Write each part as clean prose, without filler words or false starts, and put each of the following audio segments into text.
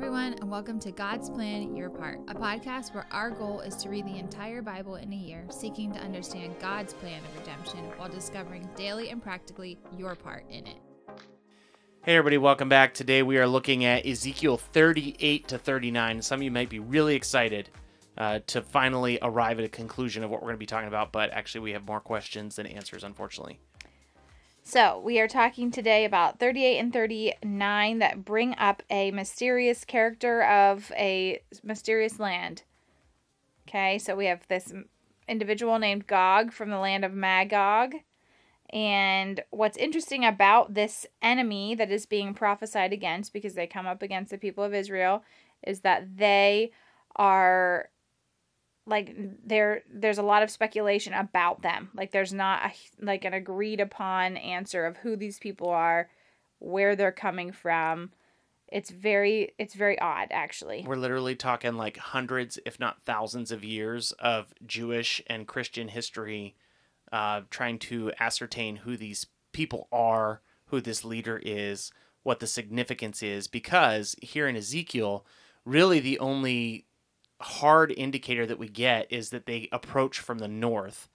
everyone, and welcome to God's Plan, Your Part, a podcast where our goal is to read the entire Bible in a year, seeking to understand God's plan of redemption while discovering daily and practically your part in it. Hey everybody, welcome back. Today we are looking at Ezekiel 38 to 39. Some of you might be really excited to finally arrive at a conclusion of what we're going to be talking about, but actually we have more questions than answers, unfortunately. So, we are talking today about 38 and 39 that bring up a mysterious character of a mysterious land. Okay, so we have this individual named Gog from the land of Magog. And what's interesting about this enemy that is being prophesied against, because they come up against the people of Israel, is that they are... like there's a lot of speculation about them. Like there's not an agreed upon answer of who these people are, where they're coming from. It's very odd, actually. We're literally talking like hundreds, if not thousands, of years of Jewish and Christian history, trying to ascertain who these people are, who this leader is, what the significance is. Because here in Ezekiel, really the only hard indicator that we get is that they approach from the north,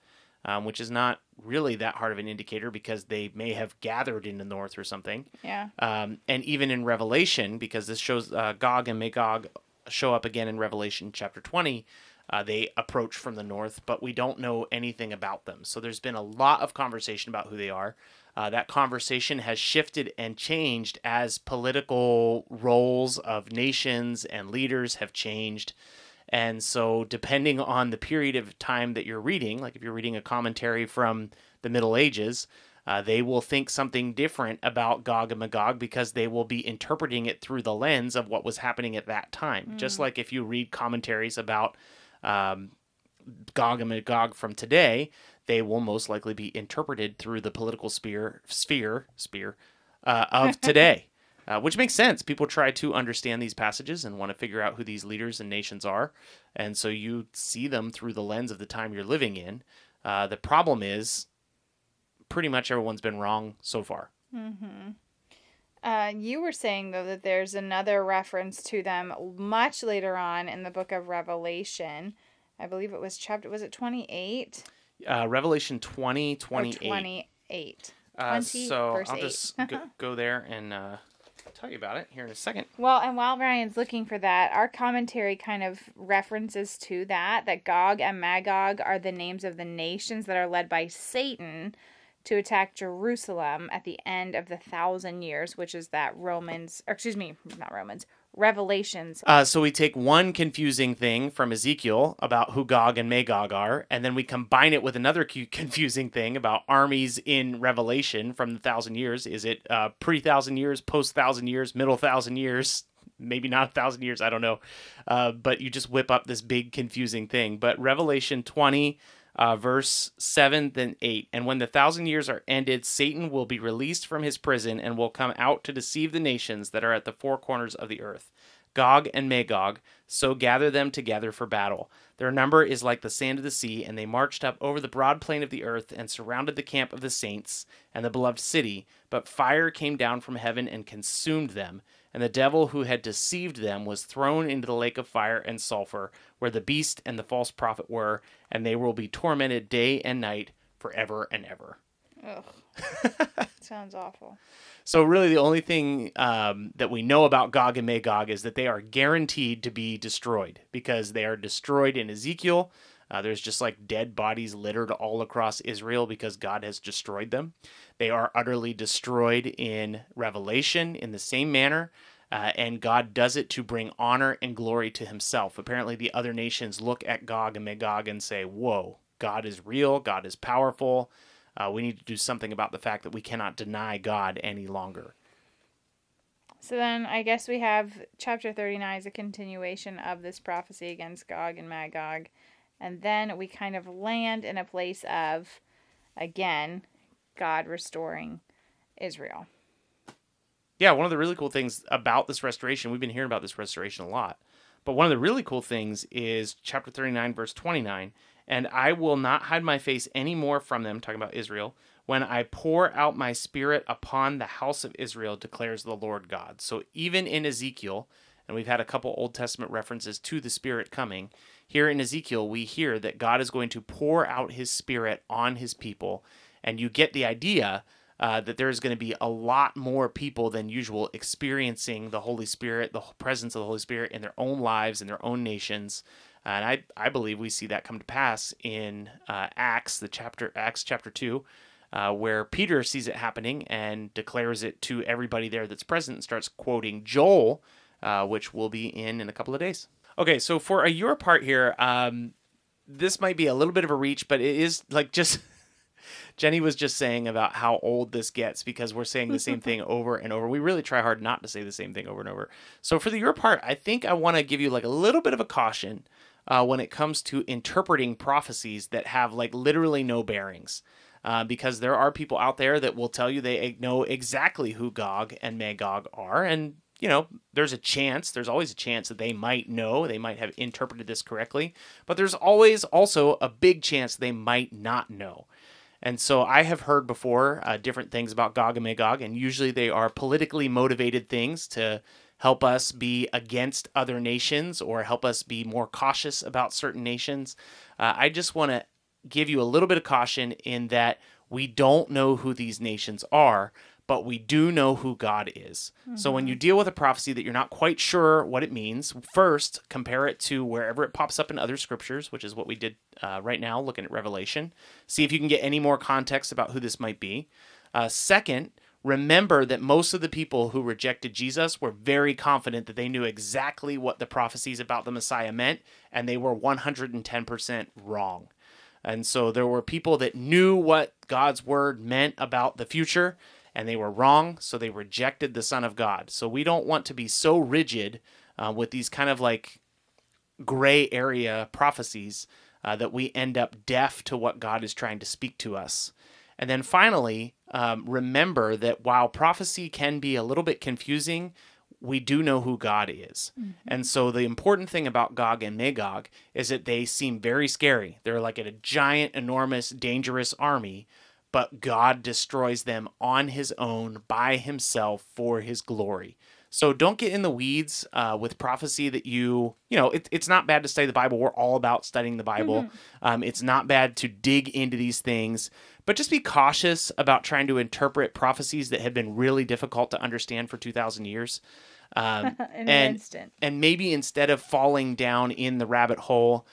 which is not really that hard of an indicator because they may have gathered in the north or something. Yeah. And even in Revelation, because this shows Gog and Magog show up again in Revelation chapter 20, they approach from the north, but we don't know anything about them. So there's been a lot of conversation about who they are. That conversation has shifted and changed as political roles of nations and leaders have changed. And so depending on the period of time that you're reading, like if you're reading a commentary from the Middle Ages, they will think something different about Gog and Magog because they will be interpreting it through the lens of what was happening at that time. Mm. Just like if you read commentaries about Gog and Magog from today, they will most likely be interpreted through the political sphere of today. Which makes sense. People try to understand these passages and want to figure out who these leaders and nations are. And so you see them through the lens of the time you're living in. The problem is pretty much everyone's been wrong so far. Mm-hmm. You were saying, though, that there's another reference to them much later on in the book of Revelation. I believe it was chapter, was it 28? Revelation 20, 28. Oh, 28. So I'll just go there and... tell you about it here in a second. Well, and while Ryan's looking for that, our commentary kind of references to that Gog and Magog are the names of the nations that are led by Satan to attack Jerusalem at the end of the 1,000 years, which is that Revelations. So we take one confusing thing from Ezekiel about who Gog and Magog are, and then we combine it with another confusing thing about armies in Revelation from the 1,000 years. Is it pre-1,000 years, post-1,000 years, middle 1,000 years, maybe not 1,000 years, I don't know. But you just whip up this big confusing thing. But Revelation 20, verse 7 and 8, "And when the 1,000 years are ended, Satan will be released from his prison and will come out to deceive the nations that are at the four corners of the earth, Gog and Magog, so gather them together for battle. Their number is like the sand of the sea, and they marched up over the broad plain of the earth and surrounded the camp of the saints and the beloved city, but fire came down from heaven and consumed them. And the devil who had deceived them was thrown into the lake of fire and sulfur, where the beast and the false prophet were, and they will be tormented day and night forever and ever." Ugh. Sounds awful. So really the only thing that we know about Gog and Magog is that they are guaranteed to be destroyed, because they are destroyed in Ezekiel. There's just like dead bodies littered all across Israel because God has destroyed them. They are utterly destroyed in Revelation in the same manner, and God does it to bring honor and glory to himself. Apparently the other nations look at Gog and Magog and say, whoa, God is real, God is powerful. We need to do something about the fact that we cannot deny God any longer. So then I guess we have chapter 39 is a continuation of this prophecy against Gog and Magog. And then we kind of land in a place of, again, God restoring Israel. Yeah, one of the really cool things about this restoration, we've been hearing about this restoration a lot, but one of the really cool things is chapter 39, verse 29, "And I will not hide my face any more from them," talking about Israel, "when I pour out my spirit upon the house of Israel, declares the Lord God." So even in Ezekiel, and we've had a couple Old Testament references to the Spirit coming. Here in Ezekiel, we hear that God is going to pour out his Spirit on his people, and you get the idea that there is going to be a lot more people than usual experiencing the Holy Spirit, the presence of the Holy Spirit in their own lives, in their own nations. And I believe we see that come to pass in Acts chapter 2, where Peter sees it happening and declares it to everybody there that's present and starts quoting Joel, which we'll be in a couple of days. Okay, so for your part here, this might be a little bit of a reach, but it is like just... Jenny was just saying about how old this gets because we're saying the same thing over and over. We really try hard not to say the same thing over and over. So for your part, I think I want to give you like a little bit of a caution when it comes to interpreting prophecies that have like literally no bearings, because there are people out there that will tell you they know exactly who Gog and Magog are. And, you know, there's always a chance that they might know, they might have interpreted this correctly, but there's always also a big chance they might not know. And so I have heard before different things about Gog and Magog, and usually they are politically motivated things to help us be against other nations or help us be more cautious about certain nations. I just want to give you a little bit of caution in that we don't know who these nations are, but we do know who God is. Mm-hmm. So when you deal with a prophecy that you're not quite sure what it means, first compare it to wherever it pops up in other scriptures, which is what we did right now, looking at Revelation. See if you can get any more context about who this might be. Second, remember that most of the people who rejected Jesus were very confident that they knew exactly what the prophecies about the Messiah meant, and they were 110% wrong. And so there were people that knew what God's word meant about the future, and they were wrong, so they rejected the Son of God. So we don't want to be so rigid with these kind of like gray area prophecies that we end up deaf to what God is trying to speak to us. And then finally, remember that while prophecy can be a little bit confusing, we do know who God is. Mm-hmm. And so the important thing about Gog and Magog is that they seem very scary. They're like a giant, enormous, dangerous army, but God destroys them on his own, by himself, for his glory. So don't get in the weeds with prophecy that you know, it's not bad to study the Bible. We're all about studying the Bible. Mm-hmm. It's not bad to dig into these things, but just be cautious about trying to interpret prophecies that have been really difficult to understand for 2,000 years. And maybe instead of falling down in the rabbit hole,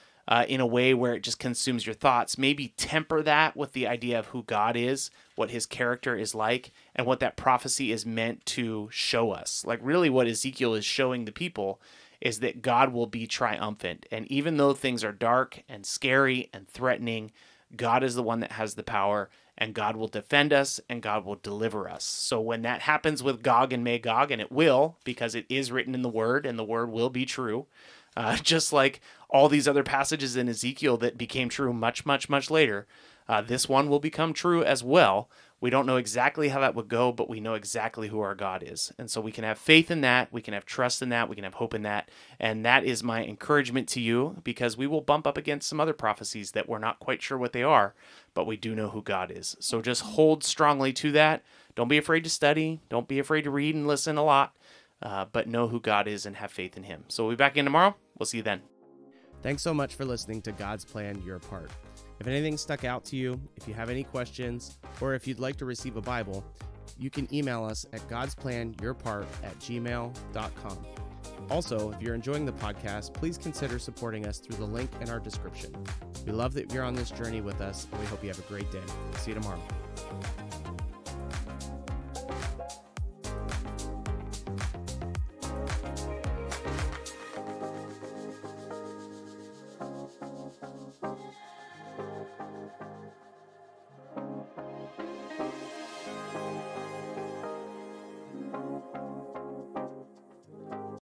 in a way where it just consumes your thoughts, maybe temper that with the idea of who God is, what his character is like, and what that prophecy is meant to show us. Like really what Ezekiel is showing the people is that God will be triumphant. And even though things are dark and scary and threatening, God is the one that has the power, and God will defend us, and God will deliver us. So when that happens with Gog and Magog, and it will, because it is written in the Word, and the Word will be true, just like all these other passages in Ezekiel that became true much, much, much later, this one will become true as well. We don't know exactly how that would go, but we know exactly who our God is. And so we can have faith in that. We can have trust in that. We can have hope in that. And that is my encouragement to you, because we will bump up against some other prophecies that we're not quite sure what they are, but we do know who God is. So just hold strongly to that. Don't be afraid to study. Don't be afraid to read and listen a lot. But know who God is and have faith in him. So we'll be back again tomorrow. We'll see you then. Thanks so much for listening to God's Plan, Your Part. If anything stuck out to you, if you have any questions, or if you'd like to receive a Bible, you can email us at godsplanyourpart@gmail.com. Also, if you're enjoying the podcast, please consider supporting us through the link in our description. We love that you're on this journey with us, and we hope you have a great day. See you tomorrow.